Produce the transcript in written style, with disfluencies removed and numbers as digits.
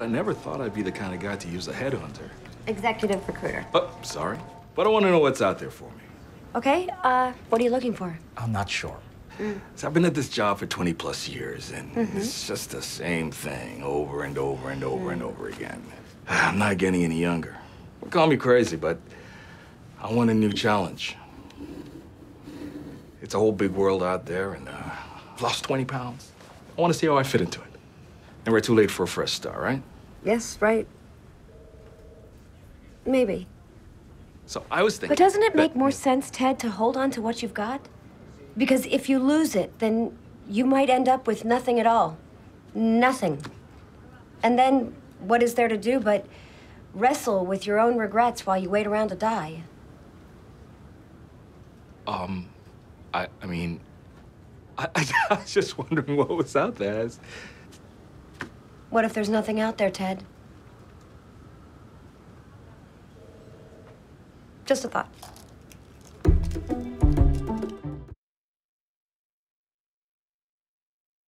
I never thought I'd be the kind of guy to use a headhunter. Executive recruiter. Oh, sorry. But I want to know what's out there for me. Okay, what are you looking for? I'm not sure. So I've been at this job for 20 plus years, and it's just the same thing over and over and over and over again. I'm not getting any younger. Call me crazy, but I want a new challenge. It's a whole big world out there, and I've lost 20 pounds. I want to see how I fit into it. And we're too late for a fresh start, right? Yes, right. Maybe. So I was thinking... But doesn't it make more sense, Ted, to hold on to what you've got? Because if you lose it, then you might end up with nothing at all. Nothing. And then what is there to do but wrestle with your own regrets while you wait around to die? I was just wondering what was out there. What if there's nothing out there, Ted? Just a thought.